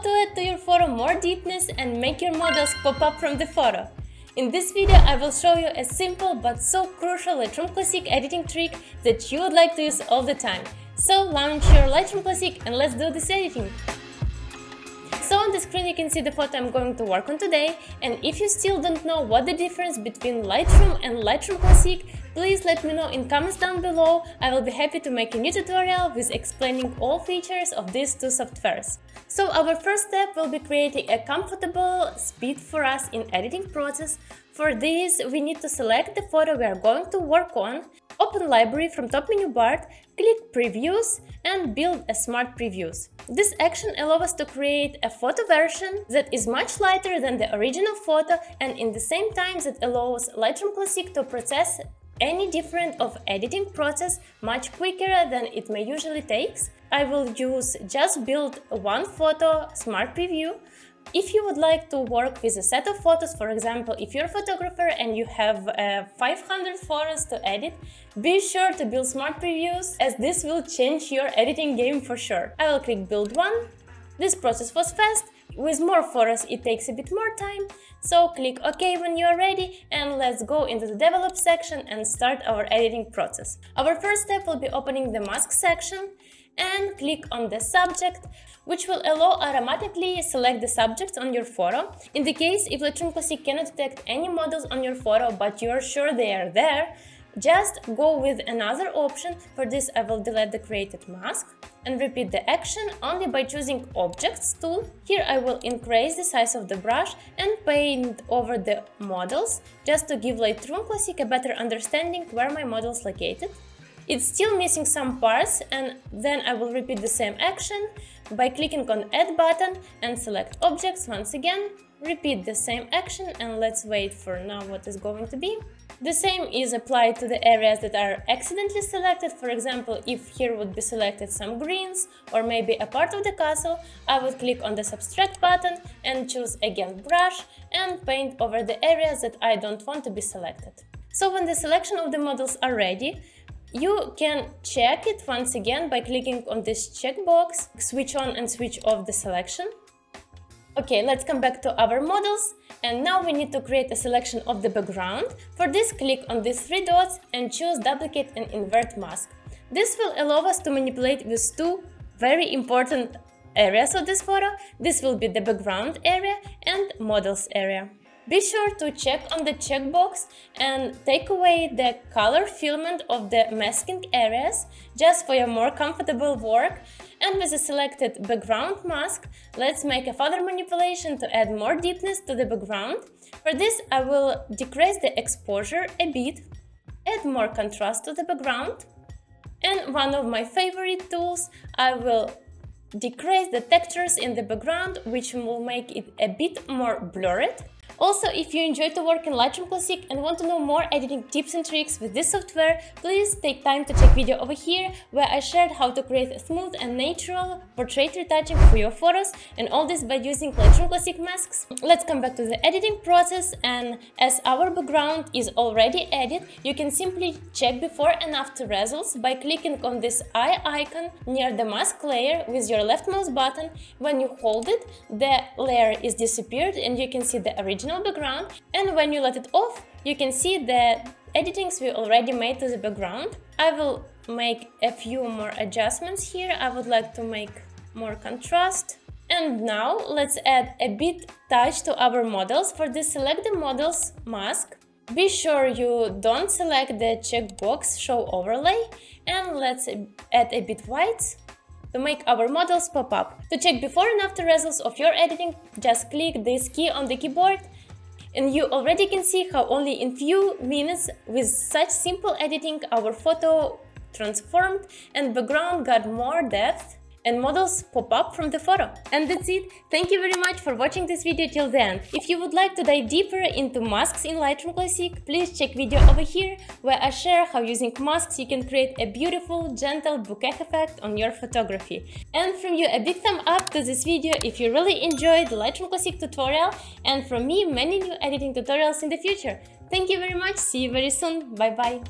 how to add to your photo more deepness and make your models pop up from the photo. In this video, I will show you a simple but so crucial Lightroom Classic editing trick that you would like to use all the time. So launch your Lightroom Classic and let's do this editing! So on the screen you can see the photo I'm going to work on today, and if you still don't know what the difference between Lightroom and Lightroom Classic, please let me know in comments down below. I will be happy to make a new tutorial with explaining all features of these two softwares. So our first step will be creating a comfortable speed for us in editing process. For this we need to select the photo we are going to work on, open library from top menu bar, click previews and build a smart previews. This action allows us to create a photo version that is much lighter than the original photo, and in the same time that allows Lightroom Classic to process any different of editing process much quicker than it may usually takes. I will use just build one photo smart preview. If you would like to work with a set of photos, for example, if you're a photographer and you have 500 photos to edit, be sure to build smart previews, as this will change your editing game for sure. I will click build one. This process was fast. With more photos it takes a bit more time, so click OK when you are ready and let's go into the develop section and start our editing process. Our first step will be opening the mask section and click on the subject, which will allow automatically select the subjects on your photo. In the case if Lightroom Classic cannot detect any models on your photo but you are sure they are there, just go with another option. For this I will delete the created mask and repeat the action only by choosing objects tool. Here I will increase the size of the brush and paint over the models just to give Lightroom Classic a better understanding where my model is located. It's still missing some parts, and then I will repeat the same action by clicking on add button and select objects once again. Repeat the same action and let's wait for now what is going to be. The same is applied to the areas that are accidentally selected. For example, if here would be selected some greens or maybe a part of the castle, I would click on the subtract button and choose again brush and paint over the areas that I don't want to be selected. So when the selection of the models are ready, you can check it once again by clicking on this checkbox, switch on and switch off the selection. Okay, let's come back to our models, and now we need to create a selection of the background. For this, click on these three dots and choose duplicate and invert mask. This will allow us to manipulate with two very important areas of this photo. This will be the background area and models area. Be sure to check on the checkbox and take away the color filament of the masking areas just for your more comfortable work. And with a selected background mask, let's make a further manipulation to add more deepness to the background. For this, I will decrease the exposure a bit, add more contrast to the background. And one of my favorite tools, I will decrease the textures in the background, which will make it a bit more blurred. Also, if you enjoy to work in Lightroom Classic and want to know more editing tips and tricks with this software, please take time to check video over here, where I shared how to create a smooth and natural portrait retouching for your photos, and all this by using Lightroom Classic masks. Let's come back to the editing process, and as our background is already added, you can simply check before and after results by clicking on this eye icon near the mask layer with your left mouse button. When you hold it, the layer is disappeared and you can see the original background, and when you let it off you can see the editings we already made to the background. I will make a few more adjustments here. I would like to make more contrast, and now let's add a bit touch to our models. For this, select the models mask, be sure you don't select the checkbox show overlay, and let's add a bit white to make our models pop up. To check before and after results of your editing, just click this key on the keyboard, and you already can see how only in few minutes with such simple editing our photo transformed and background got more depth and models pop up from the photo. And that's it. Thank you very much for watching this video till the end. If you would like to dive deeper into masks in Lightroom Classic, please check video over here, where I share how using masks you can create a beautiful, gentle bouquet effect on your photography. And from you a big thumb up to this video if you really enjoyed the Lightroom Classic tutorial, and from me many new editing tutorials in the future. Thank you very much, see you very soon, bye bye!